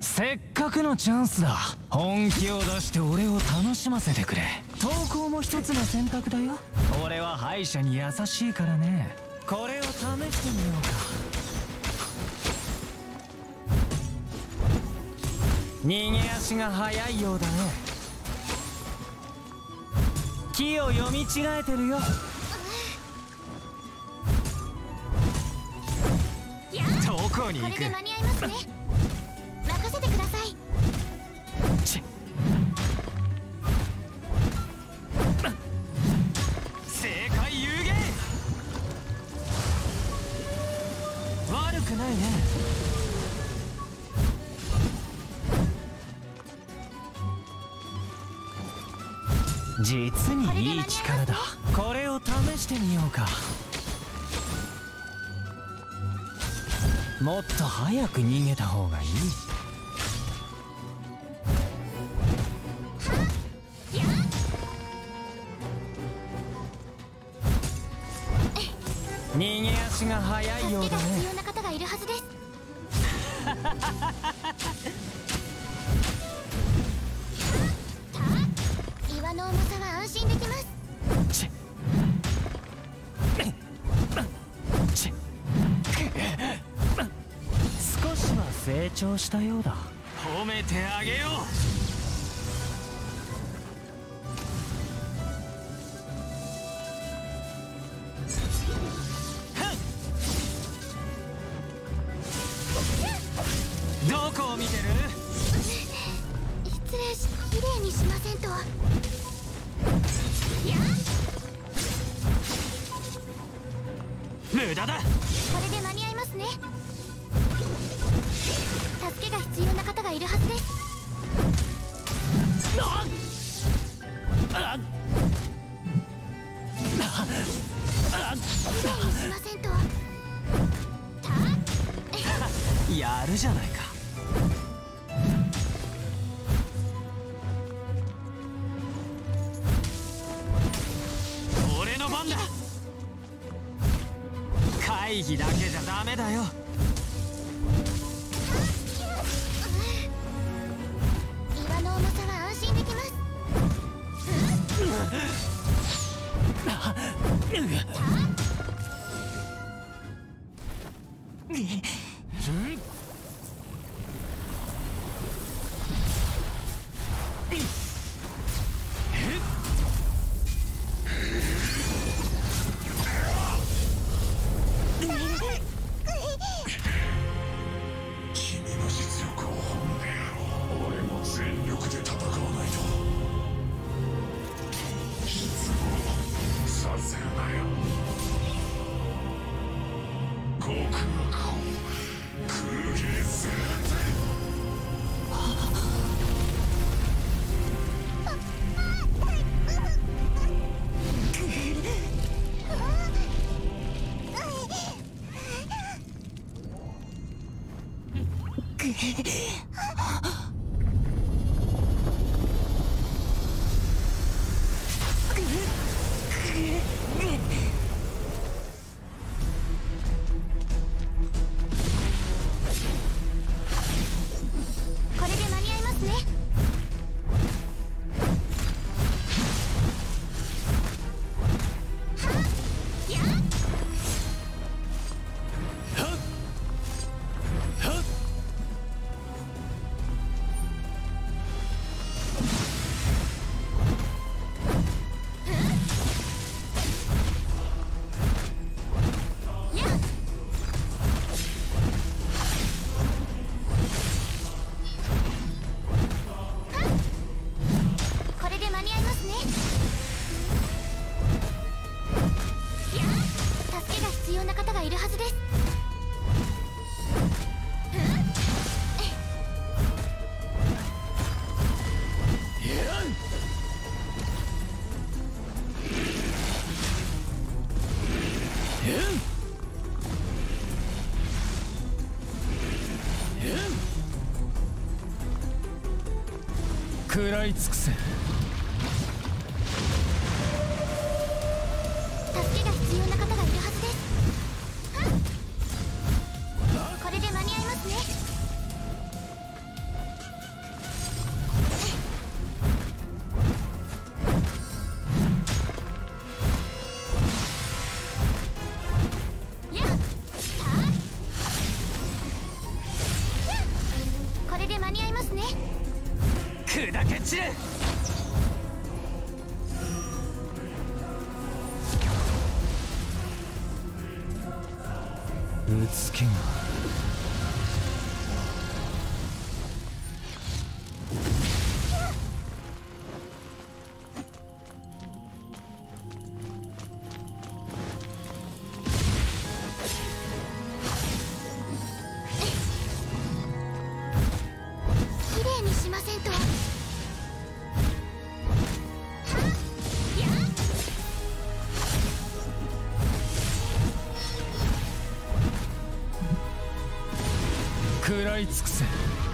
せっかくのチャンスだ。本気を出して俺を楽しませてくれ。投稿も一つの選択だよ。俺は敗者に優しいからね。これを試してみようか。逃げ足が速いようだね。木を読み違えてるよ。どこに行く？これで間に合いますね。任せてください。正解有限。悪くないね。実にいい力だ。これを試してみようか。もっと早く逃げた方がいい。逃げ足が速いようだね。助けが必要な方がいるはずです。岩の重さは安心できます。成長したようだ。褒めてあげよう。どこを見てる？失礼し、綺麗にしませんと。無駄だ。これで間に合いますね。助けが必要な方がいるはずです。すいませんと。やるじゃないか。俺の番だ。会議だけじゃダメだよ。食らいつくせ。助けが必要な方がいるはずです。これで間に合いますね。いますね。砕け散れ。うつけが。食らい尽くせ。